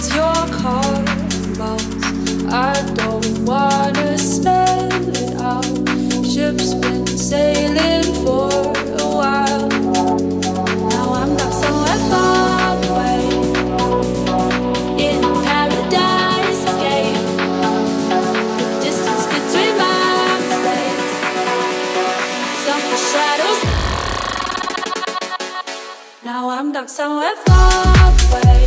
It's your cosmos. I don't wanna spell it out. Ships been sailing for a while. Now I'm not so far away in paradise escape. The distance between my mistakes. Something shadows. Now I'm not somewhere far away.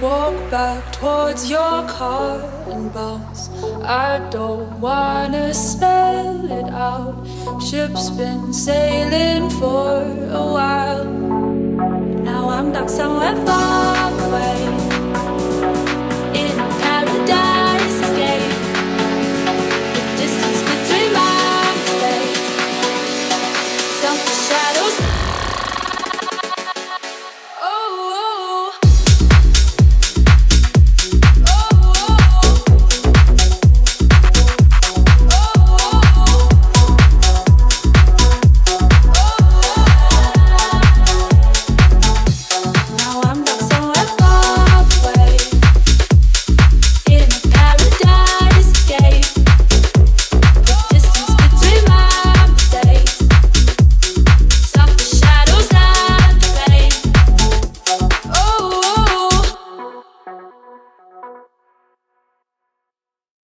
Walk back towards your cotton balls. I don't wanna spell it out. Ship's been sailing for a while. Now I'm docked somewhere far away in a paradise escape. The distance between my mistakes. Some shadows.